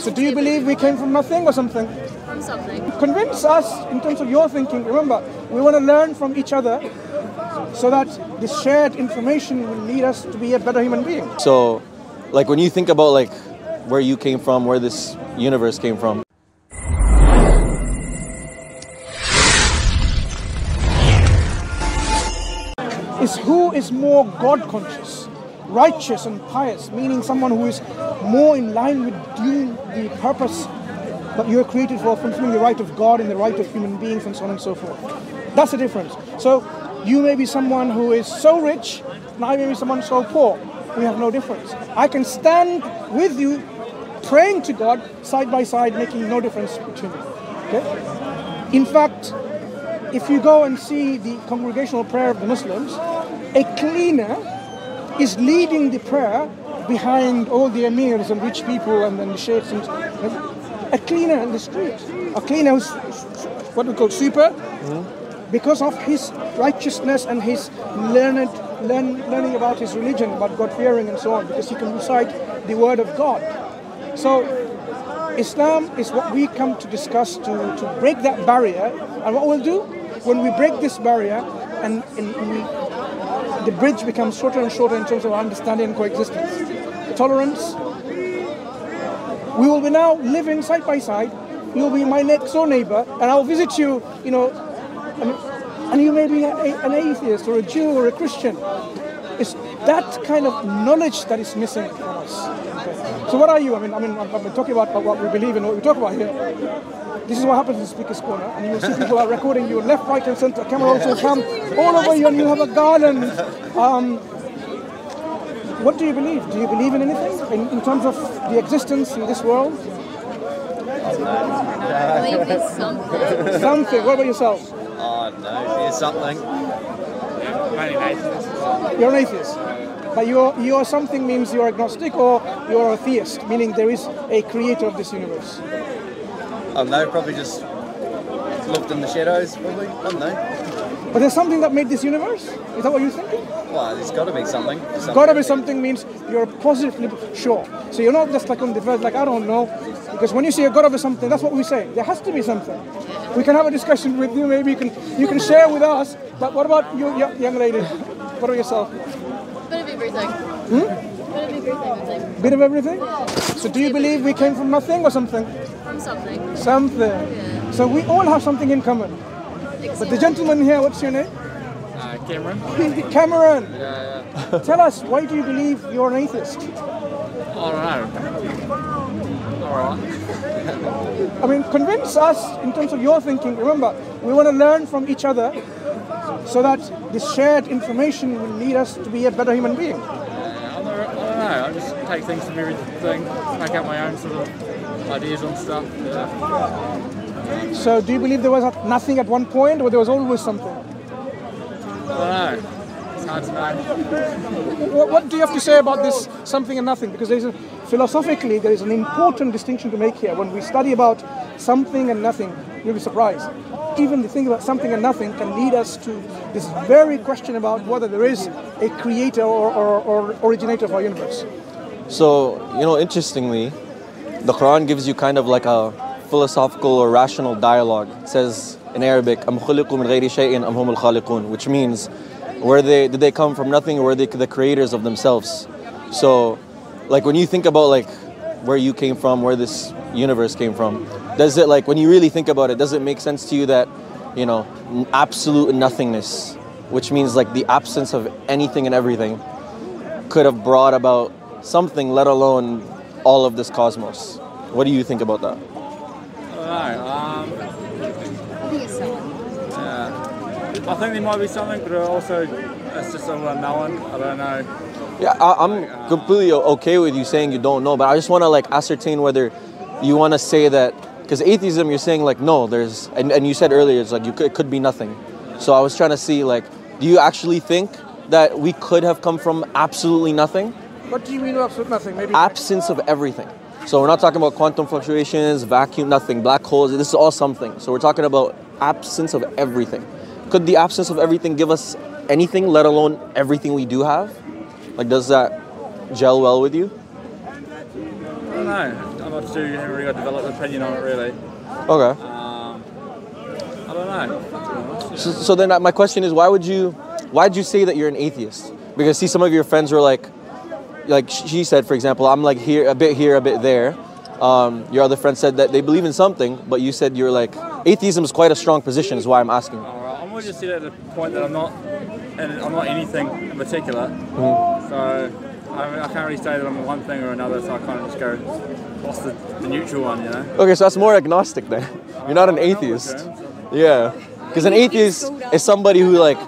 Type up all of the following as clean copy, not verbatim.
So do you believe we came from nothing or something? From something. Convince us in terms of your thinking. Remember, we want to learn from each other so that this shared information will lead us to be a better human being. So, like, when you think about, like, where you came from, where this universe came from. Is who is more God-conscious, righteous and pious, meaning someone who is more in line with doing the purpose that you are created for, fulfilling the right of God and the right of human beings and so on and so forth. That's the difference. So you may be someone who is so rich, and I may be someone so poor. We have no difference. I can stand with you, praying to God, side by side, making no difference between you. Okay? In fact, if you go and see the congregational prayer of the Muslims, a cleaner is leading the prayer behind all the emirs and rich people and then the sheikhs. And a cleaner in the street, a cleaner who's what we call super, because of his righteousness and his learning about his religion, about God-fearing and so on, because he can recite the word of God. So Islam is what we come to discuss to break that barrier. And what we'll do, when we break this barrier, the bridge becomes shorter and shorter in terms of understanding and coexistence. Tolerance. We will be now living side by side. You will be my next door neighbor, and I will visit you, you know, and you may be an atheist or a Jew or a Christian. It's that kind of knowledge that is missing from us. Okay. So what are you? I've been talking about what we believe and what we talk about here. This is what happens in Speaker's Corner, and you will see people are recording you left, right, and centre. Cameras will come all over you, and you have a garland. What do you believe? Do you believe in anything in terms of the existence in this world? I believe there's something. Something. What about yourself? Oh no, there's something. I'm an atheist. You're an atheist, but you're something means you're agnostic or you're a theist, meaning there is a creator of this universe. I don't know, probably just looked in the shadows, probably, I don't know. But there's something that made this universe? Is that what you're thinking? Well, there's got to be something. Got to be something means you're positively sure. So you're not just like on the verge, like, I don't know. Because when you say you've got to be something, that's what we say. There has to be something. We can have a discussion with you, maybe you can share with us. But what about you, young lady? What about yourself? Bit of everything. Bit of everything? Yeah. So do you believe we came from nothing or something? From something. Something. Yeah. So we all have something in common. But the gentleman here, what's your name? Cameron. Cameron! Yeah, yeah. Tell us, why do you believe you're an atheist? I don't know. Alright. I mean, convince us in terms of your thinking. Remember, we want to learn from each other so that this shared information will lead us to be a better human being. I just take things from everything, make up my own sort of ideas on stuff. Yeah. So do you believe there was nothing at one point, or there was always something? I don't know. It's hard to know. What do you have to say about this something and nothing? Because philosophically there is an important distinction to make here. When we study about something and nothing, you'll be surprised. Even the thing about something and nothing can lead us to this very question about whether there is a creator or originator of our universe. So, you know, interestingly, the Quran gives you kind of like a philosophical or rational dialogue. It says in Arabic, Am khuliqu min ghayri shay'in am humul khaliqun, which means, did they come from nothing, or were they the creators of themselves? So, like, when you think about, like, where you came from, where this universe came from, does it, like, when you really think about it, does it make sense to you that, you know, absolute nothingness, which means like the absence of anything and everything, could have brought about something, let alone all of this cosmos? What do you think about that? I think it's something. Yeah. I think there might be something, but also it's just all unknown. I don't know. Yeah, I'm completely okay with you saying you don't know, but I just want to, like, ascertain whether you want to say that, because atheism, you're saying, like, no, there's, and you said earlier, it's like, it could be nothing. So I was trying to see, like, do you actually think that we could have come from absolutely nothing? What do you mean absolute nothing? Maybe absence of everything. So we're not talking about quantum fluctuations, vacuum, nothing, black holes, this is all something. So we're talking about absence of everything. Could the absence of everything give us anything, let alone everything we do have? Like, does that gel well with you? I don't know. hard to do. You haven't really got a developed opinion on it, really. Okay. I don't know. So then my question is, why'd you say that you're an atheist? Because see, some of your friends were like she said, for example, I'm like here, a bit there. Your other friend said that they believe in something, but you said you're like, atheism is quite a strong position, is why I'm asking. Right. I'm going to just say that at the point that I'm not anything in particular. Mm-hmm. So I can't really say that I'm one thing or another, so I kind of just go, what's the neutral one, you know? Okay, so that's more agnostic then. You're not an atheist. Yeah, because an atheist is somebody who like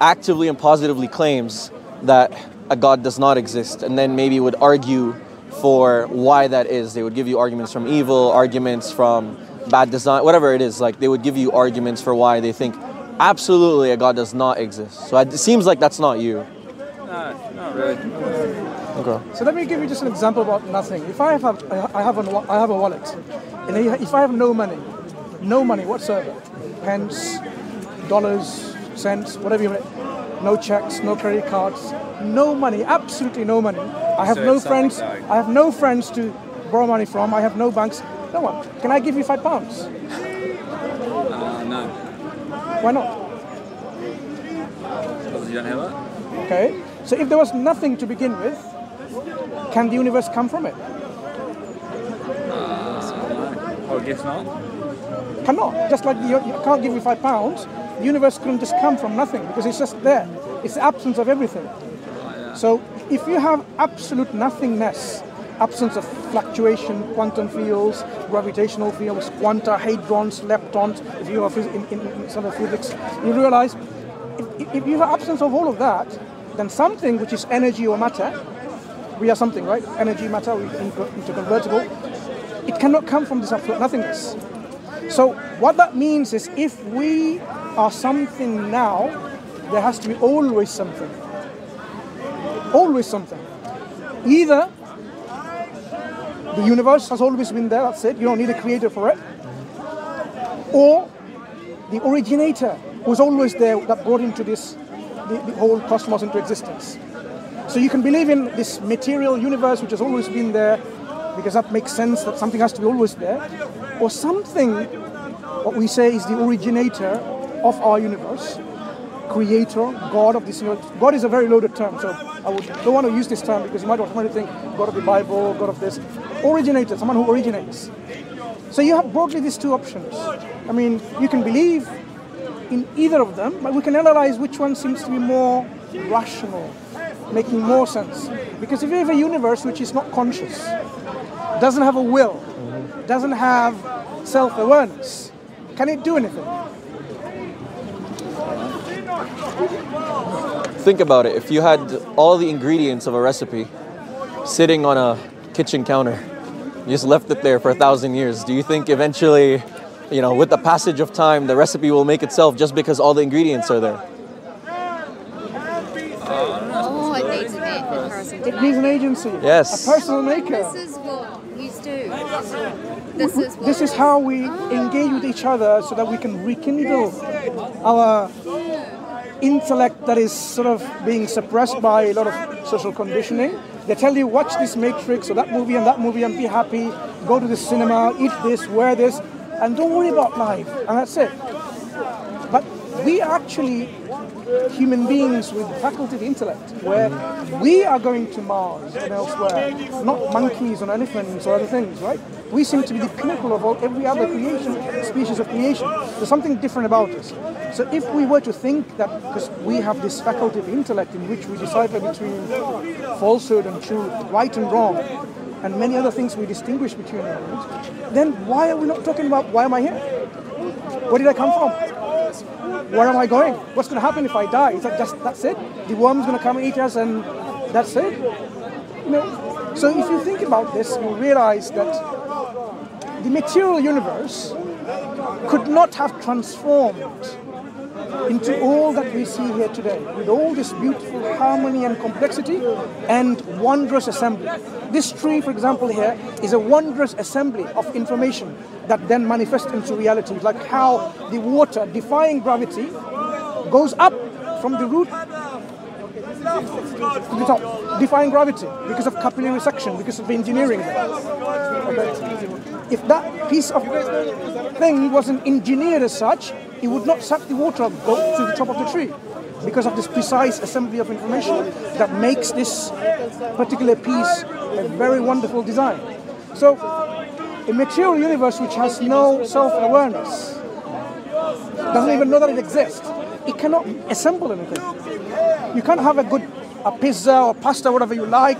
actively and positively claims that a God does not exist, and then maybe would argue for why that is. They would give you arguments from evil, arguments from bad design, whatever it is. Like, they would give you arguments for why they think absolutely a God does not exist. So it seems like that's not you. No, not really. Okay. So let me give you just an example about nothing. If I have a wallet, and if I have no money whatsoever, pence, dollars, cents, whatever you want, no checks, no credit cards, no money, absolutely no money. I have no friends. I have no friends to borrow money from. I have no banks. No one. Can I give you £5? No. Why not? Because you don't have it. Okay. So if there was nothing to begin with, can the universe come from it? I guess not. Cannot. Just like I can't give you £5. The universe couldn't just come from nothing because it's just there. It's the absence of everything. Oh, yeah. So if you have absolute nothingness, absence of fluctuation, quantum fields, gravitational fields, quanta, hadrons, leptons, if you are in sort of physics, you realize if you have absence of all of that, then something which is energy or matter, we are something, right? Energy, matter, we interconvertible. It cannot come from this absolute nothingness. So what that means is if we are something now, there has to be always something. Always something. Either the universe has always been there, that's it, you don't need a creator for it. Or the originator was always there that brought into this, the whole cosmos into existence. So you can believe in this material universe which has always been there, because that makes sense that something has to be always there. Or something, what we say is the originator of our universe, creator, God of this universe. God is a very loaded term, so I don't want to use this term because you might automatically think God of the Bible, God of this. Originator, someone who originates. So you have broadly these two options. I mean, you can believe in either of them, but we can analyze which one seems to be more rational, making more sense. Because if you have a universe which is not conscious, doesn't have a will, doesn't have self-awareness, can it do anything? Think about it. If you had all the ingredients of a recipe sitting on a kitchen counter, you just left it there for 1,000 years, do you think eventually, you know, with the passage of time, the recipe will make itself just because all the ingredients are there? Oh, it needs a person. It needs an agency. Yes. A personal maker. This is what you do. This is how we engage with each other so that we can rekindle our intellect that is sort of being suppressed by a lot of social conditioning. They tell you, watch this Matrix or that movie and be happy, go to the cinema, eat this, wear this, and don't worry about life, and that's it. But we are actually human beings with faculty of intellect, where we are going to Mars and elsewhere, not monkeys or elephants or other things, right? We seem to be the pinnacle of every other species of creation. There's something different about us. So if we were to think that because we have this faculty of intellect in which we decipher between falsehood and truth, right and wrong, and many other things we distinguish between others, then why are we not talking about why am I here? Where did I come from? Where am I going? What's going to happen if I die? Is that just, that's it? The worm's going to come and eat us and that's it? You know? So if you think about this, you realize that the material universe could not have transformed into all that we see here today, with all this beautiful harmony and complexity and wondrous assembly. This tree, for example, here is a wondrous assembly of information that then manifests into reality, like how the water, defying gravity, goes up from the root defying gravity because of capillary suction, because of engineering. Okay. If that piece of thing wasn't engineered as such, it would not suck the water up to the top of the tree, because of this precise assembly of information that makes this particular piece a very wonderful design. So, a material universe which has no self-awareness, doesn't even know that it exists, it cannot assemble anything. You can't have a good pizza or pasta, whatever you like,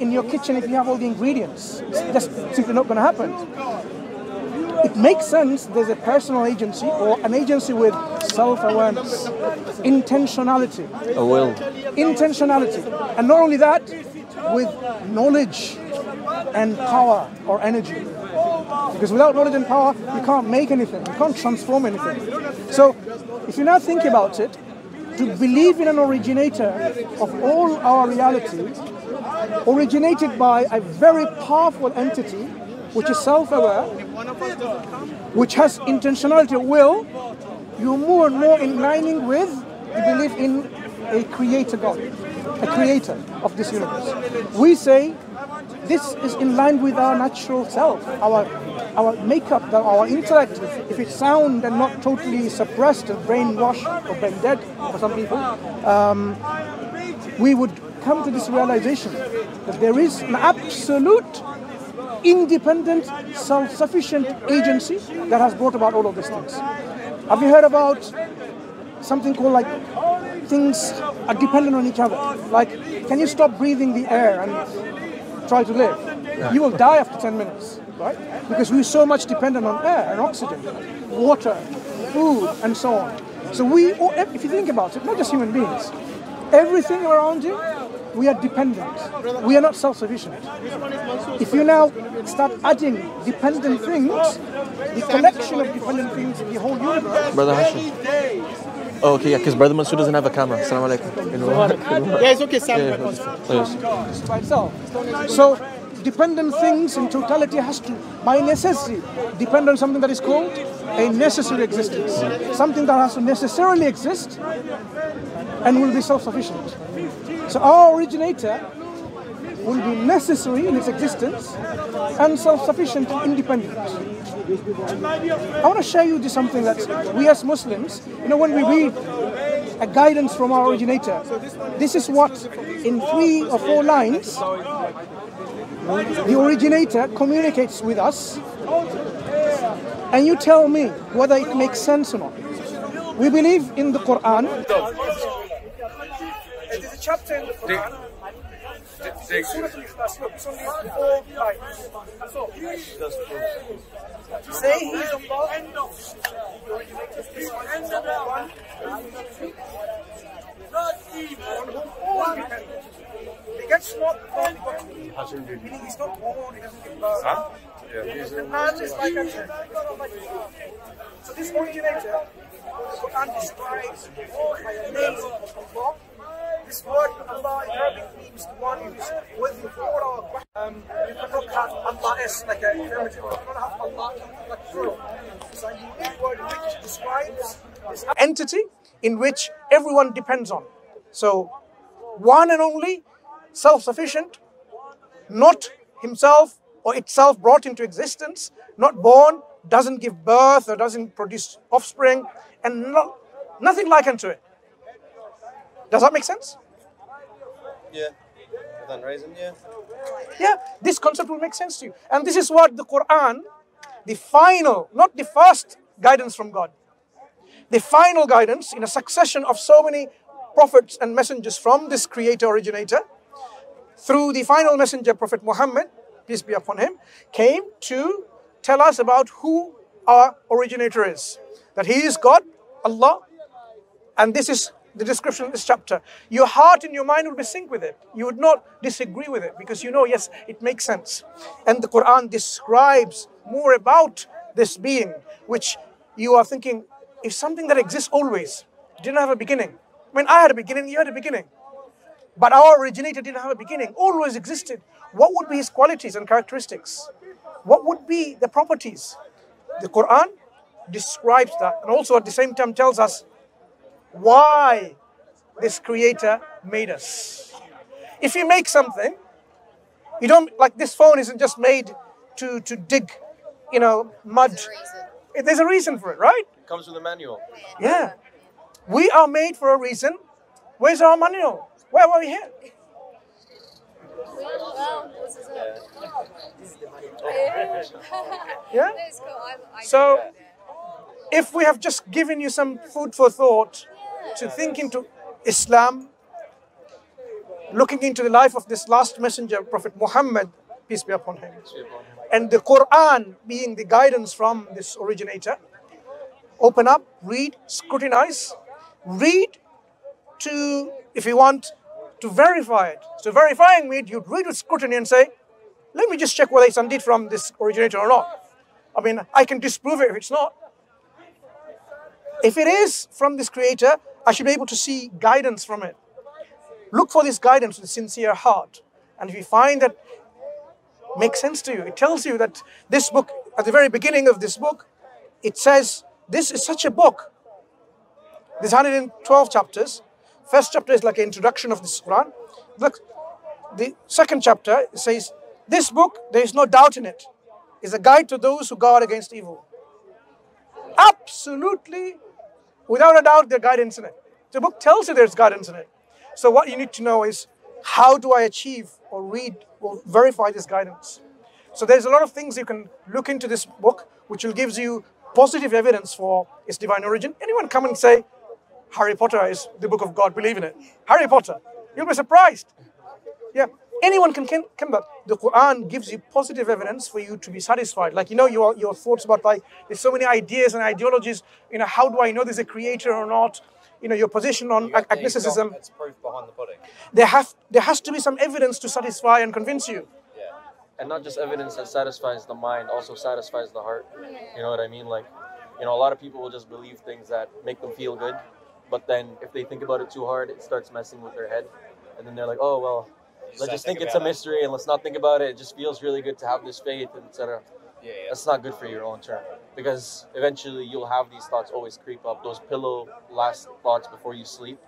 in your kitchen if you have all the ingredients. It's just simply not going to happen. It makes sense there's a personal agency or an agency with self-awareness, intentionality. A will. Intentionality. And not only that, with knowledge and power or energy. Because without knowledge and power, you can't make anything, you can't transform anything. So, if you now think about it, to believe in an originator of all our reality, originated by a very powerful entity, which is self-aware, which has intentionality or will, you're more and more in lining with the belief in a creator God, a creator of this universe. We say, this is in line with our natural self, our makeup, our intellect. If it's sound and not totally suppressed and brainwashed or brain dead for some people, we would come to this realization that there is an absolute, independent, self-sufficient agency that has brought about all of these things. Have you heard about something called like things are dependent on each other? Like, can you stop breathing the air and try to live? Yeah. You will die after 10 minutes, right? Because we're so much dependent on air and oxygen, water, food, and so on. So we, if you think about it, not just human beings, everything around you, we are dependent. We are not self-sufficient. If you now start adding dependent things, the collection of dependent things in the whole universe... Brother Hashim. Oh, okay, yeah, because Brother Mansur doesn't have a camera. Assalamu alaikum. Yeah, it's okay, Sam. Just by itself. So, dependent things in totality has to, by necessity, depend on something that is called a necessary existence. Something that has to necessarily exist and will be self-sufficient. So, our originator will be necessary in its existence and self-sufficient and independent. I want to share you something that we as Muslims, you know, when we read a guidance from our originator, this is what, in 3 or 4 lines, the originator communicates with us, and you tell me whether it makes sense or not. We believe in the Qur'an. There's a chapter in the Qur'an. It's only 4 lines. So, say he is Allah, end of the originator is the end of the one on whom all depend. He gets not born, meaning he's not born, he doesn't get birth. The man is like a child. So this originator, the Quran describes by the name of Allah. This word Allah in Arabic means the one who is worthy of order. You cannot have Allah as like an affirmative. You cannot have Allah like plural. It's a unique word which describes this entity in which everyone depends on. So, one and only, self-sufficient, not himself or itself brought into existence, not born, doesn't give birth or doesn't produce offspring, and nothing likened to it. Does that make sense? Yeah. Without reason, yeah. Yeah, this concept will make sense to you. And this is what the Quran, the final, not the first guidance from God, the final guidance in a succession of so many prophets and messengers from this creator originator, through the final messenger, Prophet Muhammad, peace be upon him, came to tell us about who our originator is. That he is God, Allah, and this is the description of this chapter. Your heart and your mind would be synced with it. You would not disagree with it because you know, yes, it makes sense. And the Quran describes more about this being, which you are thinking is something that exists always. Didn't have a beginning. I mean, I had a beginning, you had a beginning. But our originator didn't have a beginning, always existed. What would be his qualities and characteristics? What would be the properties? The Quran describes that and also at the same time tells us why this creator made us. If you make something, you don't, like this phone isn't just made to dig, you know, mud. There's a reason for it, right? It comes with a manual. Yeah. We are made for a reason. Where's our manual? Where were we here? Yeah? So, if we have just given you some food for thought to think into Islam, looking into the life of this last messenger, Prophet Muhammad, peace be upon him, and the Qur'an being the guidance from this originator, open up, read, scrutinize, read to, if you want, to verify it. So verifying it, you'd read with scrutiny and say, let me just check whether it's indeed from this originator or not. I mean, I can disprove it if it's not. If it is from this creator, I should be able to see guidance from it. Look for this guidance with a sincere heart. And if you find that it makes sense to you, it tells you that this book, at the very beginning of this book, it says, this is such a book. There's 112 chapters. First chapter is like an introduction of this Quran. The second chapter says, this book, there is no doubt in it, is a guide to those who guard against evil. Absolutely, without a doubt, there's guidance in it. The book tells you there's guidance in it. So what you need to know is, how do I achieve or read or verify this guidance? So there's a lot of things you can look into this book, which will give you positive evidence for its divine origin. Anyone come and say, Harry Potter is the book of God, believe in it. Harry Potter, you'll be surprised. Yeah, anyone can come back. The Quran gives you positive evidence for you to be satisfied. Like, you know, your thoughts about, like, there's so many ideas and ideologies, you know, how do I know there's a creator or not? You know, your position on agnosticism. That's proof behind the pudding. There has to be some evidence to satisfy and convince you. Yeah, and not just evidence that satisfies the mind, also satisfies the heart. You know what I mean? Like, you know, a lot of people will just believe things that make them feel good. But then if they think about it too hard, it starts messing with their head. And then they're like, oh, well, let's just think it's a mystery and let's not think about it. It just feels really good to have this faith, and et cetera. Yeah, yeah. That's not good for your own term, because eventually you'll have these thoughts always creep up, those pillow last thoughts before you sleep.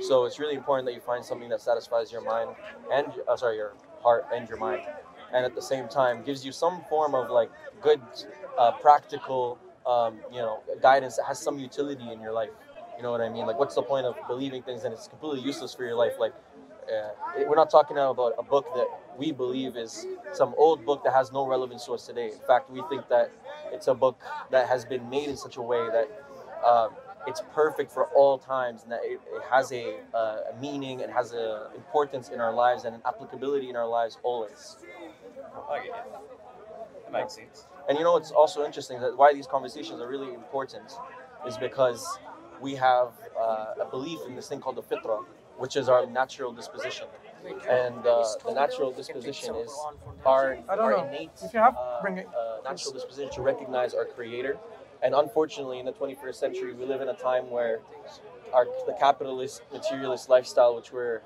So it's really important that you find something that satisfies your mind and, your heart and your mind. And at the same time, gives you some form of like good, practical, you know, guidance that has some utility in your life. You know what I mean? Like, what's the point of believing things and it's completely useless for your life? Like, we're not talking now about a book that we believe is some old book that has no relevance to us today. In fact, we think that it's a book that has been made in such a way that it's perfect for all times, and that it has a meaning and has a importance in our lives and an applicability in our lives always. I get it. That makes sense. And you know, it's also interesting that why these conversations are really important is because we have a belief in this thing called the fitra, which is our natural disposition. And the natural disposition is our innate natural disposition to recognize our creator. And unfortunately, in the 21st century, we live in a time where the capitalist, materialist lifestyle, which we're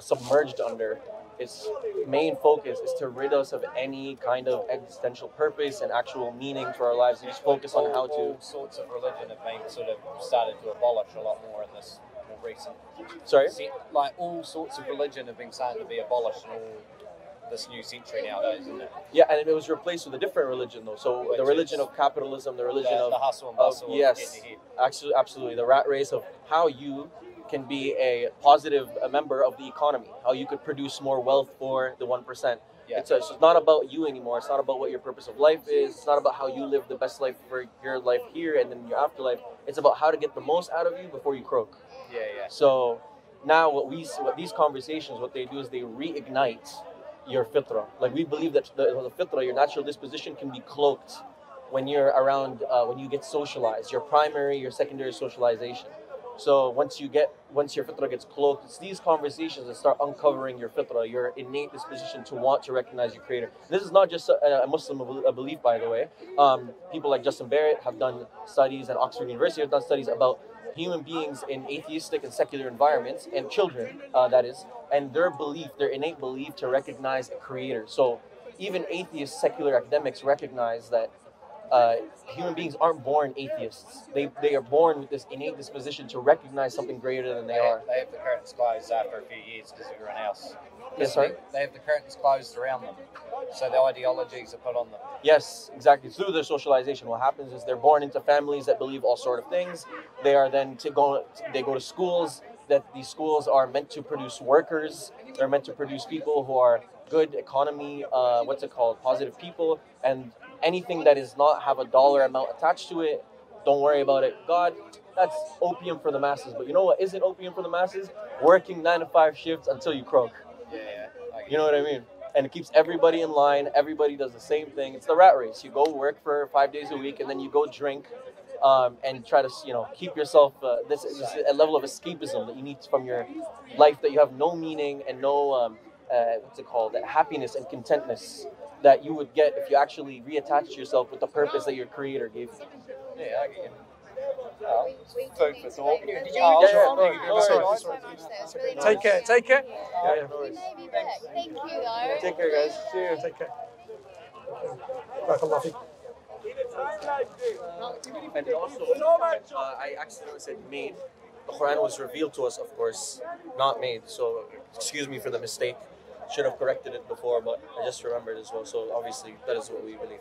submerged under, its main focus is to rid us of any kind of existential purpose and actual meaning to our lives. You just focus on how to... All sorts of religion have been sort of started to abolish a lot more in this more recent... Sorry? Like, all sorts of religion have been starting to be abolished in all this new century nowadays, isn't it? Yeah, and it was replaced with a different religion, though. So which the religion of capitalism, the religion of... The hustle and bustle. Yes, absolutely. The rat race of how you... can be a positive member of the economy, how you could produce more wealth for the 1%. Yeah. It's not about you anymore. It's not about what your purpose of life is. It's not about how you live the best life for your life here and then your afterlife. It's about how to get the most out of you before you croak. Yeah, yeah. So now what they do is they reignite your fitra. Like, we believe that the fitra, your natural disposition, can be cloaked when you're around, when you get socialized, your primary, your secondary socialization. So once your fitra gets cloaked, it's these conversations that start uncovering your fitra, your innate disposition to want to recognize your creator. This is not just a Muslim belief, by the way. People like Justin Barrett have done studies, and Oxford University have done studies about human beings in atheistic and secular environments, and children, that is, and their belief, their innate belief to recognize a creator. So even atheist secular academics recognize that human beings aren't born atheists. They are born with this innate disposition to recognize something greater than they are. They have the curtains closed after a few years because everyone else. Yes, sorry? They have the curtains closed around them, so the ideologies are put on them. Yes, exactly. Through their socialization, what happens is they're born into families that believe all sort of things. They are then they go to schools. That these schools are meant to produce workers. They're meant to produce people who are good economy, positive people, and anything that is not have a dollar amount attached to it, don't worry about it. God, that's opium for the masses. But you know what isn't opium for the masses? Working 9-to-5 shifts until you croak. Yeah. You know what I mean? And it keeps everybody in line. Everybody does the same thing. It's the rat race. You go work for 5 days a week, and then you go drink. And try to, keep yourself, this is a level of escapism that you need from your life, that you have no meaning and no, happiness and contentness that you would get if you actually reattached yourself with the purpose that your creator gave you. Yeah, I get it. Food for thought. Take care. Yeah. We may be back. Thank you, though. Take care, guys. See you. Take care. Barakallah. In a time like this. And also, I accidentally said made. The Quran was revealed to us, of course, not made. So, excuse me for the mistake. Should have corrected it before, but I just remembered as well. So, obviously, that is what we believe.